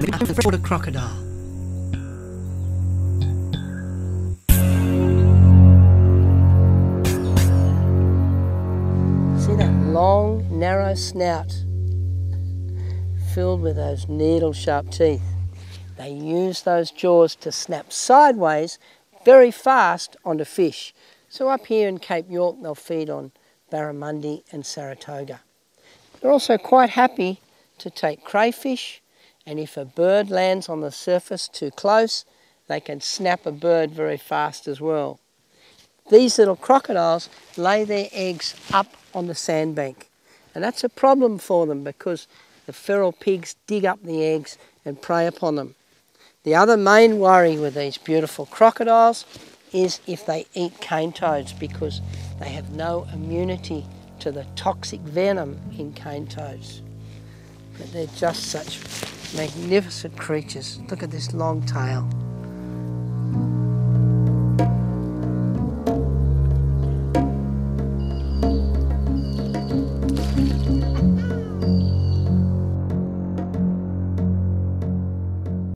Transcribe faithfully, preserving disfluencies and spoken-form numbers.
named after the freshwater crocodile. See that long, narrow snout filled with those needle-sharp teeth. They use those jaws to snap sideways very fast onto fish. So up here in Cape York they'll feed on barramundi and Saratoga. They're also quite happy to take crayfish, and if a bird lands on the surface too close they can snap a bird very fast as well. These little crocodiles lay their eggs up on the sandbank, and that's a problem for them because the feral pigs dig up the eggs and prey upon them. The other main worry with these beautiful crocodiles is if they eat cane toads, because they have no immunity to the toxic venom in cane toads. But they're just such magnificent creatures. Look at this long tail.